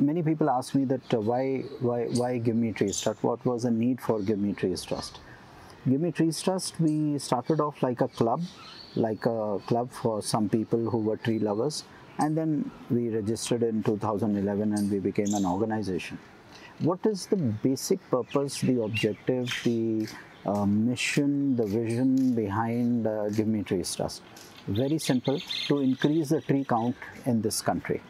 many people ask me that why Give Me Trees Trust? What was the need for Give Me Trees Trust? Give Me Trees Trust, we started off like a club for some people who were tree lovers, and then we registered in 2011 and we became an organization. What is the basic purpose, the objective, the mission, the vision behind Give Me Trees Trust? Very simple, to increase the tree count in this country.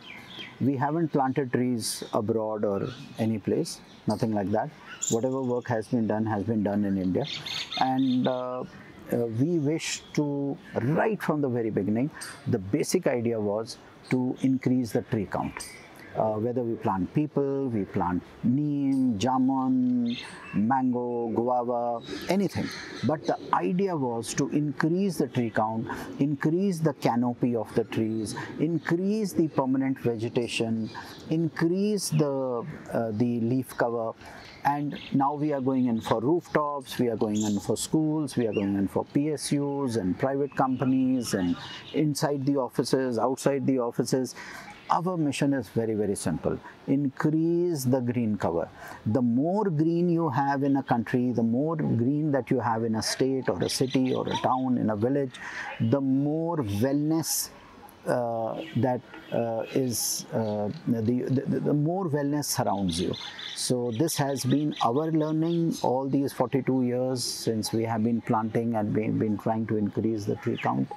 We haven't planted trees abroad or any place, nothing like that. Whatever work has been done in India. And we wish to, right from the very beginning, the basic idea was to increase the tree count. Whether we plant people, we plant neem, jamun, mango, guava, anything. But the idea was to increase the tree count, increase the canopy of the trees, increase the permanent vegetation, increase the leaf cover. And now we are going in for rooftops, we are going in for schools, we are going in for PSUs and private companies and inside the offices, outside the offices. Our mission is very, very simple. Increase the green cover. The more green you have in a country, the more green that you have in a state or a city or a town, in a village, the more wellness the more wellness surrounds you. So this has been our learning all these 42 years since we have been planting and been trying to increase the tree count.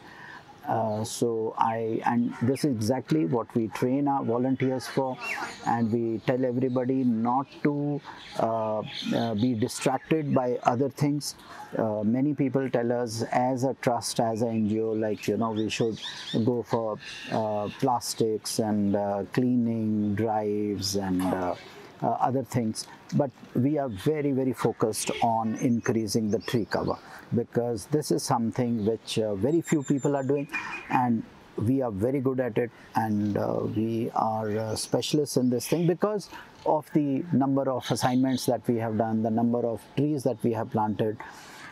And this is exactly what we train our volunteers for, and we tell everybody not to be distracted by other things. Many people tell us as a trust, as an NGO, like, you know, we should go for plastics and cleaning drives and other things, but we are very, very focused on increasing the tree cover, because this is something which very few people are doing, and we are very good at it, and we are specialists in this thing because of the number of assignments that we have done, the number of trees that we have planted.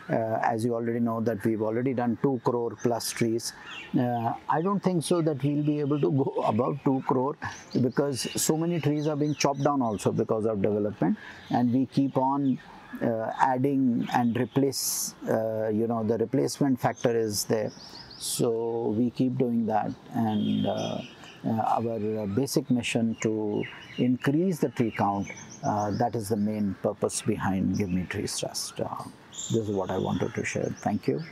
As you already know, that we've already done 2 crore plus trees. I don't think so that we'll be able to go above 2 crore, because so many trees are being chopped down also because of development, and we keep on adding and replace, you know, the replacement factor is there. So we keep doing that, and our basic mission to increase the tree count, that is the main purpose behind Give Me Trees Trust. This is what I wanted to share. Thank you.